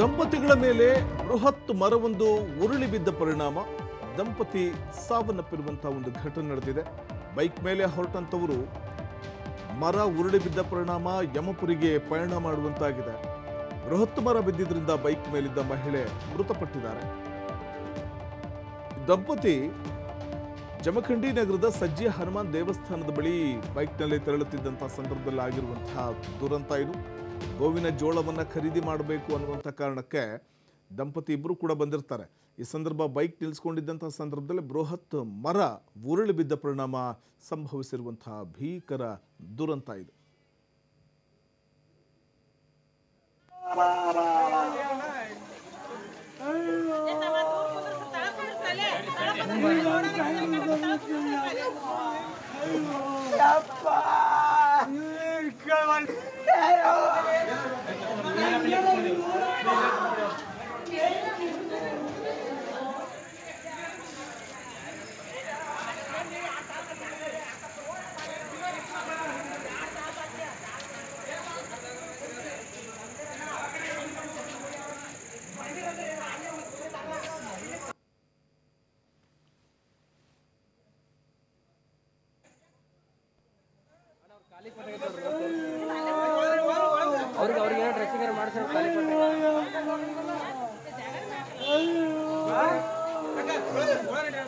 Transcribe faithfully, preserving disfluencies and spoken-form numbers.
ದಂಪತಿಗಳ ಮೇಲೆ ಬೃಹತ್ ಮರವೊಂದು ಉರುಳಿ ಬಿದ್ದ ಪರಿಣಾಮ ದಂಪತಿ ಸಾವನ್ನಪ್ಪಿರುವಂತಹ ಒಂದು ಘಟನೆ ನಡೆದಿದೆ. ಬೈಕ್ ಮೇಲೆ ಹೊರಟಂತವರು ಮರ ಉರುಳಿ ಬಿದ್ದ ಪರಿಣಾಮ ಯಮಪುರಿಗೆ ಪಯಣ ಮಾಡುವಂತಾಗಿದೆ. ಬೃಹತ್ ಮರ ಬಿದ್ದಿದ್ರಿಂದ ಬೈಕ್ ಮೇಲಿದ್ದ ಮಹಿಳೆ ಮೃತಪಟ್ಟಿದ್ದಾರೆ. ದಂಪತಿ ಜಮಖಂಡಿ ನಗರದ ಸಜ್ಜಿ ಹನುಮಾನ್ ದೇವಸ್ಥಾನದ ಬಳಿ ಬೈಕ್ನಲ್ಲಿ ತೆರಳುತ್ತಿದ್ದಂತಹ ಸಂದರ್ಭದಲ್ಲಿ ಆಗಿರುವಂತಹ ದುರಂತ ಇದು. ಗೋವಿನ ಜೋಳವನ್ನು ಖರೀದಿ ಮಾಡಬೇಕು ಅನ್ನುವಂಥ ಕಾರಣಕ್ಕೆ ದಂಪತಿ ಇಬ್ಬರು ಕೂಡ ಬಂದಿರ್ತಾರೆ. ಈ ಸಂದರ್ಭ ಬೈಕ್ ನಿಲ್ಲಿಸ್ಕೊಂಡಿದ್ದಂಥ ಸಂದರ್ಭದಲ್ಲಿ ಬೃಹತ್ ಮರ ಉರುಳಿ ಬಿದ್ದ ಪರಿಣಾಮ ಸಂಭವಿಸಿರುವಂತಹ ಭೀಕರ ದುರಂತ ಇದು. What?